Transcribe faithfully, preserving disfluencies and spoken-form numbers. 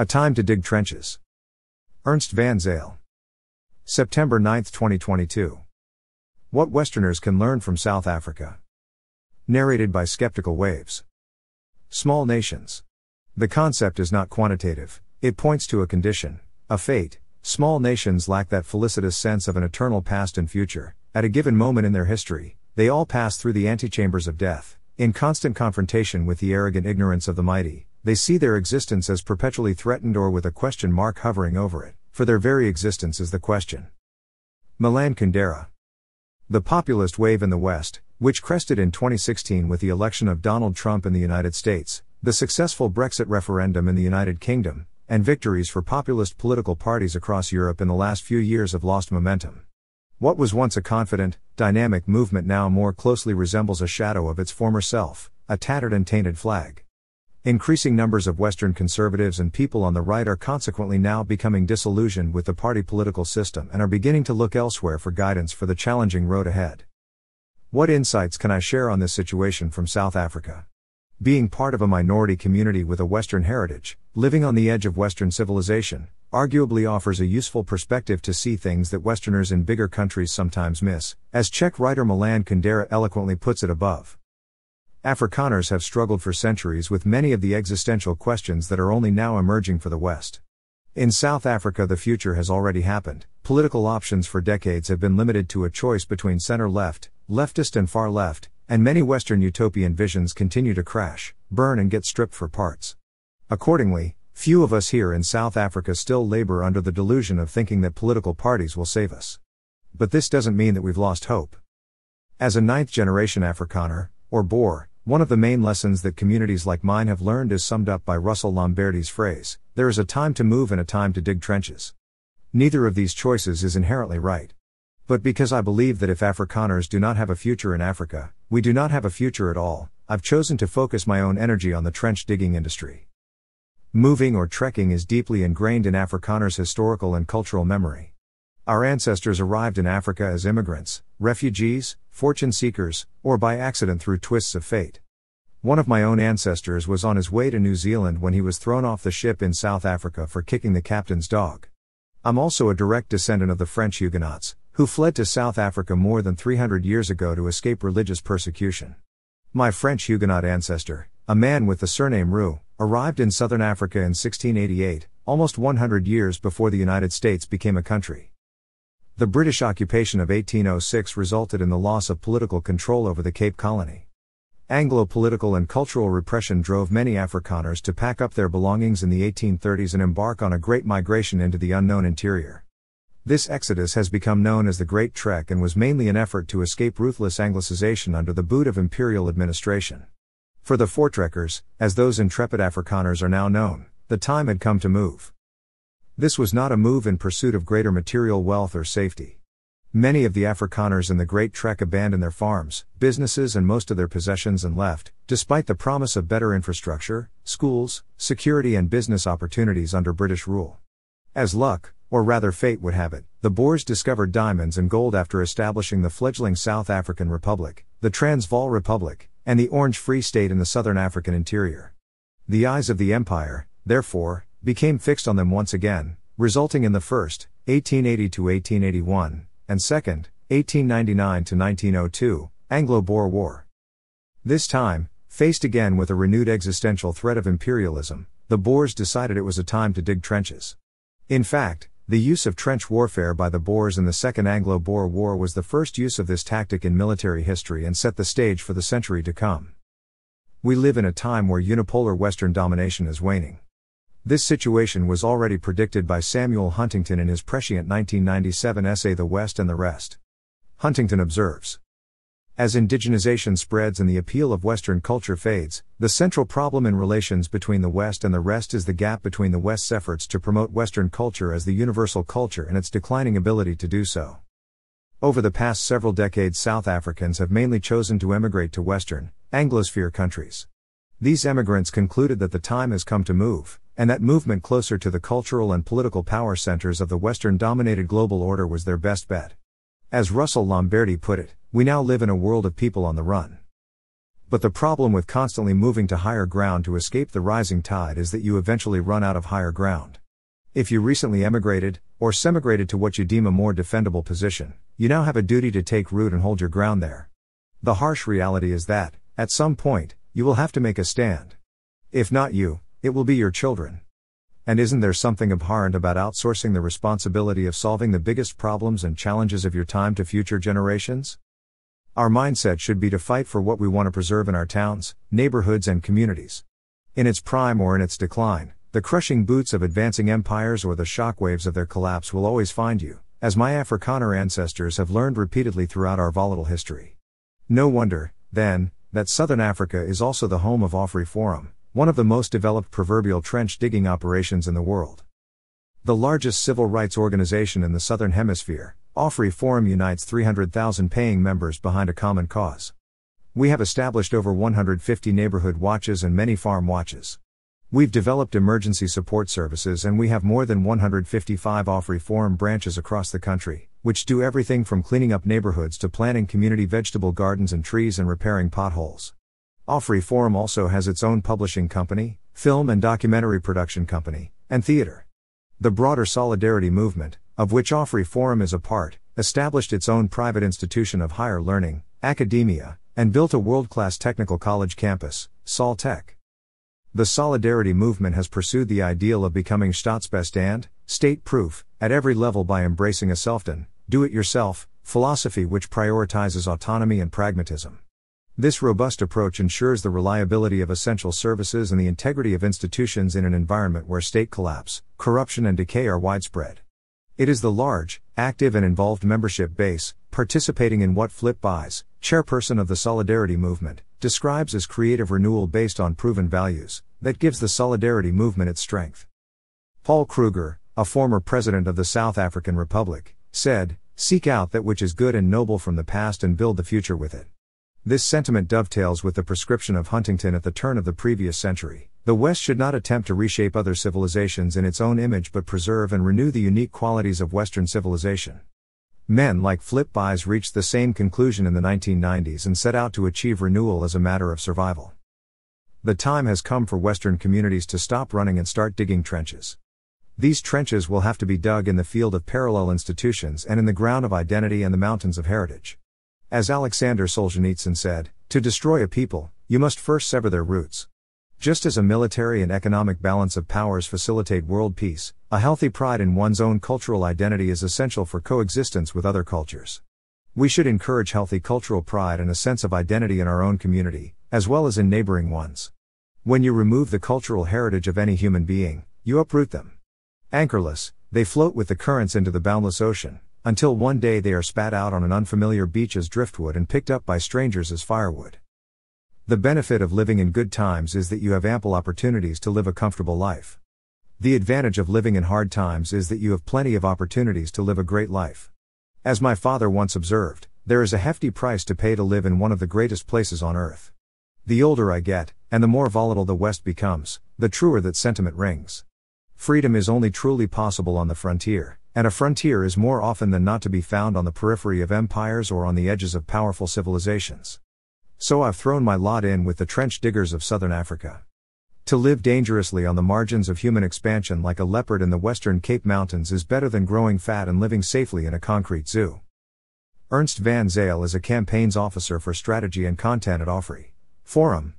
A Time to Dig Trenches. Ernst van Zyl. September ninth, twenty twenty-two. What Westerners Can Learn from South Africa. Narrated by Skeptical Waves. Small nations. The concept is not quantitative, it points to a condition, a fate. Small nations lack that felicitous sense of an eternal past and future. At a given moment in their history, they all pass through the antechambers of death, in constant confrontation with the arrogant ignorance of the mighty. They see their existence as perpetually threatened or with a question mark hovering over it, for their very existence is the question. Milan Kundera. The populist wave in the West, which crested in twenty sixteen with the election of Donald Trump in the United States, the successful Brexit referendum in the United Kingdom, and victories for populist political parties across Europe in the last few years have lost momentum. What was once a confident, dynamic movement now more closely resembles a shadow of its former self, a tattered and tainted flag. Increasing numbers of Western conservatives and people on the right are consequently now becoming disillusioned with the party political system and are beginning to look elsewhere for guidance for the challenging road ahead. What insights can I share on this situation from South Africa? Being part of a minority community with a Western heritage, living on the edge of Western civilization, arguably offers a useful perspective to see things that Westerners in bigger countries sometimes miss, as Czech writer Milan Kundera eloquently puts it above. Afrikaners have struggled for centuries with many of the existential questions that are only now emerging for the West. In South Africa, the future has already happened. Political options for decades have been limited to a choice between center-left, leftist and far-left, and many Western utopian visions continue to crash, burn and get stripped for parts. Accordingly, few of us here in South Africa still labor under the delusion of thinking that political parties will save us. But this doesn't mean that we've lost hope. As a ninth-generation Afrikaner, or Boer, one of the main lessons that communities like mine have learned is summed up by Russell Lamberti's phrase, there is a time to move and a time to dig trenches. Neither of these choices is inherently right. But because I believe that if Afrikaners do not have a future in Africa, we do not have a future at all, I've chosen to focus my own energy on the trench digging industry. Moving or trekking is deeply ingrained in Afrikaners' historical and cultural memory. Our ancestors arrived in Africa as immigrants, refugees, fortune seekers, or by accident through twists of fate. One of my own ancestors was on his way to New Zealand when he was thrown off the ship in South Africa for kicking the captain's dog. I'm also a direct descendant of the French Huguenots, who fled to South Africa more than three hundred years ago to escape religious persecution. My French Huguenot ancestor, a man with the surname Roux, arrived in southern Africa in sixteen eighty-eight, almost one hundred years before the United States became a country. The British occupation of eighteen oh six resulted in the loss of political control over the Cape Colony. Anglo-political and cultural repression drove many Afrikaners to pack up their belongings in the eighteen thirties and embark on a great migration into the unknown interior. This exodus has become known as the Great Trek and was mainly an effort to escape ruthless Anglicization under the boot of imperial administration. For the Voortrekkers, as those intrepid Afrikaners are now known, the time had come to move. This was not a move in pursuit of greater material wealth or safety. Many of the Afrikaners in the Great Trek abandoned their farms, businesses and most of their possessions and left, despite the promise of better infrastructure, schools, security and business opportunities under British rule. As luck, or rather fate would have it, the Boers discovered diamonds and gold after establishing the fledgling South African Republic, the Transvaal Republic, and the Orange Free State in the southern African interior. The eyes of the empire, therefore, became fixed on them once again, resulting in the first, eighteen eighty to eighteen eighty-one, and second, eighteen ninety-nine to nineteen oh two, Anglo-Boer War. This time, faced again with a renewed existential threat of imperialism, the Boers decided it was a time to dig trenches. In fact, the use of trench warfare by the Boers in the Second Anglo-Boer War was the first use of this tactic in military history and set the stage for the century to come. We live in a time where unipolar Western domination is waning. This situation was already predicted by Samuel Huntington in his prescient nineteen ninety-seven essay The West and the Rest. Huntington observes, as indigenization spreads and the appeal of Western culture fades, the central problem in relations between the West and the rest is the gap between the West's efforts to promote Western culture as the universal culture and its declining ability to do so. Over the past several decades, South Africans have mainly chosen to emigrate to Western, Anglosphere countries. These emigrants concluded that the time has come to move, and that movement closer to the cultural and political power centers of the Western-dominated global order was their best bet. As Russell Lamberti put it, we now live in a world of people on the run. But the problem with constantly moving to higher ground to escape the rising tide is that you eventually run out of higher ground. If you recently emigrated, or semigrated to what you deem a more defendable position, you now have a duty to take root and hold your ground there. The harsh reality is that, at some point, you will have to make a stand. If not you, it will be your children. And isn't there something abhorrent about outsourcing the responsibility of solving the biggest problems and challenges of your time to future generations? Our mindset should be to fight for what we want to preserve in our towns, neighborhoods and communities. In its prime or in its decline, the crushing boots of advancing empires or the shockwaves of their collapse will always find you, as my Afrikaner ancestors have learned repeatedly throughout our volatile history. No wonder, then, that Southern Africa is also the home of AfriForum, one of the most developed proverbial trench-digging operations in the world. The largest civil rights organization in the Southern Hemisphere, AfriForum unites three hundred thousand paying members behind a common cause. We have established over one hundred fifty neighborhood watches and many farm watches. We've developed emergency support services and we have more than one hundred fifty-five AfriForum branches across the country, which do everything from cleaning up neighborhoods to planting community vegetable gardens and trees and repairing potholes. AfriForum also has its own publishing company, film and documentary production company, and theater. The broader solidarity movement, of which AfriForum is a part, established its own private institution of higher learning, academia, and built a world-class technical college campus, Soltech. The solidarity movement has pursued the ideal of becoming staatsbestand, state-proof, at every level by embracing a selfdone, do-it-yourself, philosophy which prioritizes autonomy and pragmatism. This robust approach ensures the reliability of essential services and the integrity of institutions in an environment where state collapse, corruption and decay are widespread. It is the large, active and involved membership base, participating in what Flip Buys, chairperson of the Solidarity Movement, describes as creative renewal based on proven values, that gives the Solidarity Movement its strength. Paul Kruger, a former president of the South African Republic, said, "Seek out that which is good and noble from the past and build the future with it." This sentiment dovetails with the prescription of Huntington at the turn of the previous century. The West should not attempt to reshape other civilizations in its own image but preserve and renew the unique qualities of Western civilization. Men like Flip Buys reached the same conclusion in the nineteen nineties and set out to achieve renewal as a matter of survival. The time has come for Western communities to stop running and start digging trenches. These trenches will have to be dug in the field of parallel institutions and in the ground of identity and the mountains of heritage. As Alexander Solzhenitsyn said, "To destroy a people, you must first sever their roots." Just as a military and economic balance of powers facilitate world peace, a healthy pride in one's own cultural identity is essential for coexistence with other cultures. We should encourage healthy cultural pride and a sense of identity in our own community, as well as in neighboring ones. When you remove the cultural heritage of any human being, you uproot them. Anchorless, they float with the currents into the boundless ocean, until one day they are spat out on an unfamiliar beach as driftwood and picked up by strangers as firewood. The benefit of living in good times is that you have ample opportunities to live a comfortable life. The advantage of living in hard times is that you have plenty of opportunities to live a great life. As my father once observed, there is a hefty price to pay to live in one of the greatest places on earth. The older I get, and the more volatile the West becomes, the truer that sentiment rings. Freedom is only truly possible on the frontier, and a frontier is more often than not to be found on the periphery of empires or on the edges of powerful civilizations. So I've thrown my lot in with the trench diggers of Southern Africa. To live dangerously on the margins of human expansion like a leopard in the Western Cape Mountains is better than growing fat and living safely in a concrete zoo. Ernst van Zyl is a campaigns officer for strategy and content at AfriForum,